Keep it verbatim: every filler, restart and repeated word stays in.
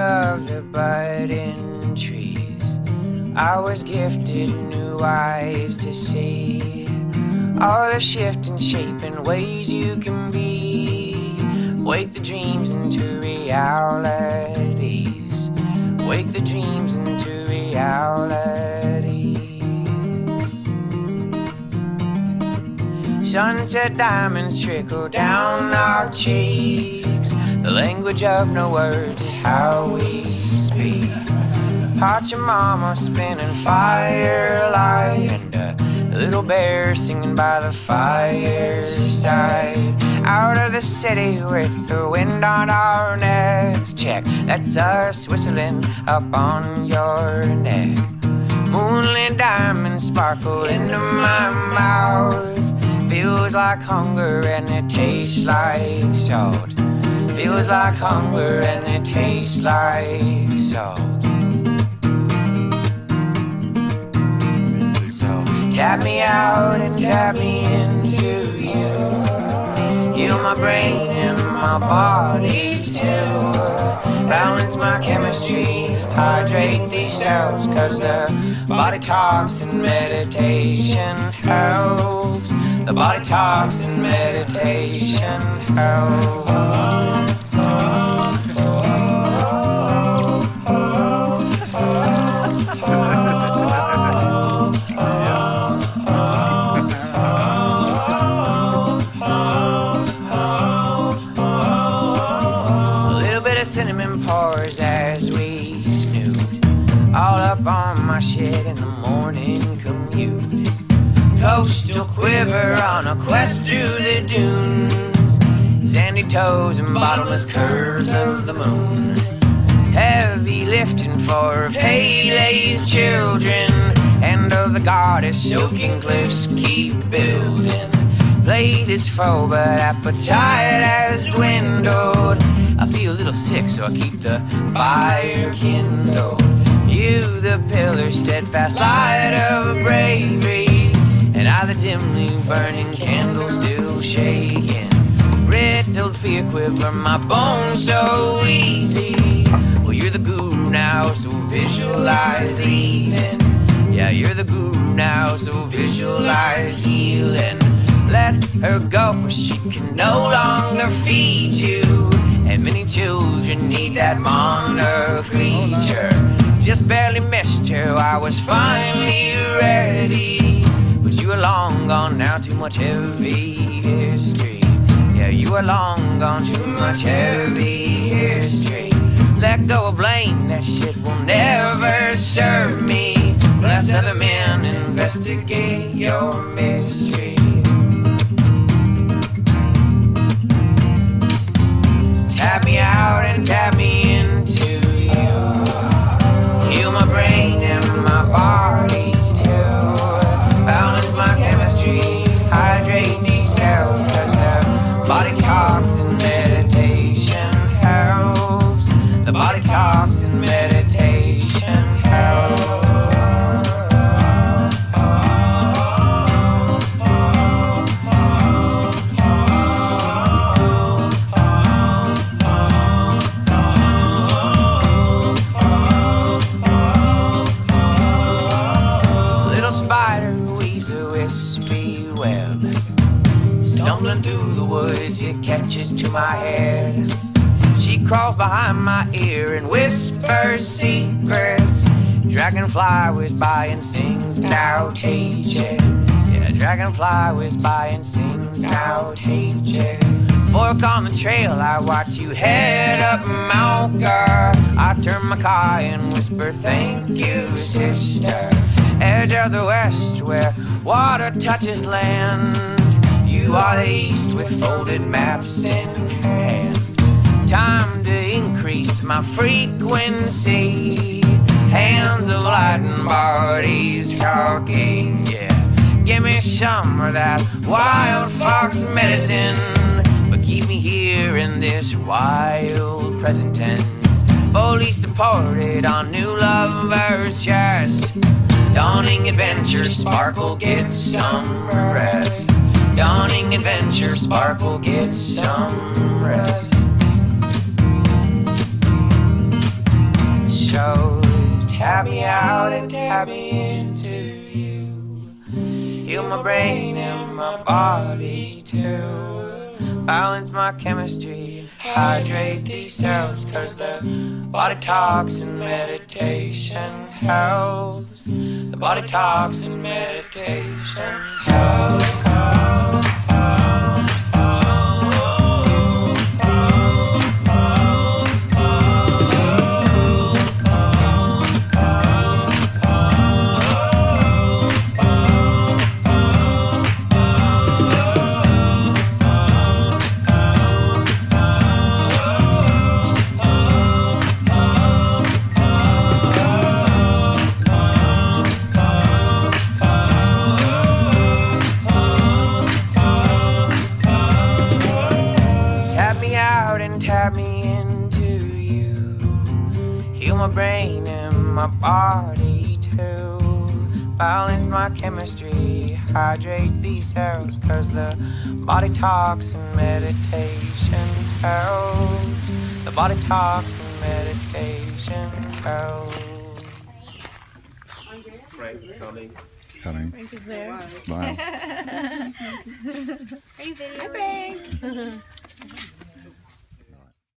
of the budding trees, I was gifted new eyes to see all the shift and shape and ways you can be. Wake the dreams into realities. Wake the dreams into realities. Sunset diamonds trickle down our cheeks. The language of no words is how we speak. Pachamama spinning firelight and a little bear singing by the fireside. Out of the city with the wind on our necks. Check, that's us whistling up on your neck. Moonlit diamonds sparkle into my mouth. Feels like hunger and it tastes like salt. Feels like hunger and it tastes like salt. So tap me out and tap me into you. You, my brain and my body too. Balance my chemistry, hydrate these cells, cause the body talks and meditation helps. The body talks and meditation helps. Cinnamon pours as we snooze, all up on my shit in the morning commute. Coastal quiver on a quest through the dunes, sandy toes and bottomless curves of the moon. Heavy lifting for Pele's children, hand of the goddess, soaking cliffs keep building. Plate is full but appetite has dwindled. I feel a little sick, so I keep the fire kindled. You, the pillar, steadfast light of bravery, and I, the dimly burning candle, still shaking. Riddled fear quiver my bones so easy. Well, you're the guru now, so visualize leaving. Yeah, you're the guru now, so visualize healing. Let her go, for she can no longer feed you. And many children need that monarch creature. Just barely missed her, I was finally ready. But you are long gone now, too much heavy history. Yeah, you are long gone, too much heavy history. Let go of blame, that shit will never serve me. Bless other men, investigate your mystery. Tap me out and tap me into you. Heal my brain and my body too. Balance my chemistry, hydrate these cells, cause the body talks and meditation helps. The body talks and meditation helps. Stumbling through the woods, it catches to my head. She crawls behind my ear and whispers secrets. Dragonfly whiz by and sings, now take it. Yeah, dragonfly whiz by and sings, now take it. Fork on the trail, I watch you head up Mount Gar. I turn my car and whisper, thank you, sister. Edge of the west, where water touches land. You are the east with folded maps in hand. Time to increase my frequency. Hands of light and bodies talking, yeah. Give me some of that wild fox medicine. But keep me here in this wild present tense, fully supported on new lovers' chest. Dawning adventure, Sparkle gets some rest. Dawning adventure, Sparkle gets some rest. So tap me out and tap me into you. Heal my brain and my body too. Balance my chemistry, hydrate these cells, cause the body talks and meditation helps. The body talks and meditation helps. Tap me into you. Heal my brain and my body too. Balance my chemistry, hydrate these cells, cause the body talks and meditation helps. The body talks and meditation helps. Frank's coming. Coming. Frank is there. Smile. Are you videoing? Hi, Frank.